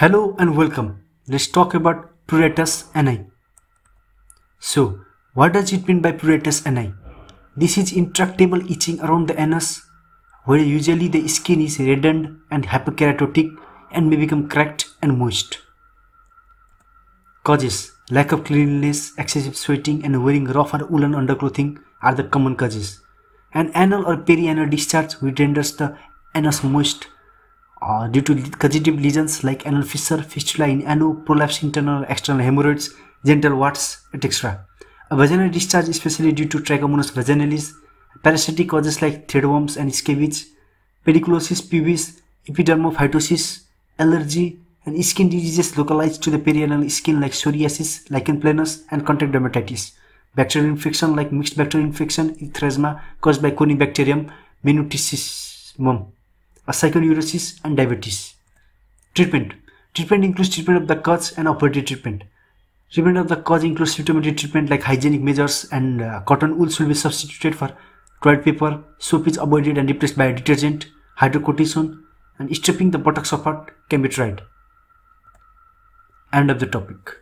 Hello and welcome. Let's talk about pruritus ani. So, what does it mean by pruritus ani? This is intractable itching around the anus, where usually the skin is reddened and hyperkeratotic and may become cracked and moist. Causes: lack of cleanliness, excessive sweating, and wearing rough or woolen underclothing are the common causes. An anal or perianal discharge which renders the anus moist due to causative lesions like anal fissure, fistula in ano, prolapse, internal or external hemorrhoids, genital warts, etc. A vaginal discharge, especially due to trichomonas vaginalis, parasitic causes like threadworms and scabies, pediculosis, pubis, epidermophytosis, allergy, and skin diseases localized to the perianal skin like psoriasis, lichen planus, and contact dermatitis. Bacterial infection like mixed bacterial infection, icthyasma, caused by Corynebacterium minutissimum, a psychoneurosis, and diabetes. Treatment. Treatment includes treatment of the cause and operative treatment. Treatment of the cause includes symptomatic treatment like hygienic measures, and cotton wool should be substituted for toilet paper. Soap is avoided and replaced by a detergent, hydrocortisone, and stripping the buttocks apart can be tried. End of the topic.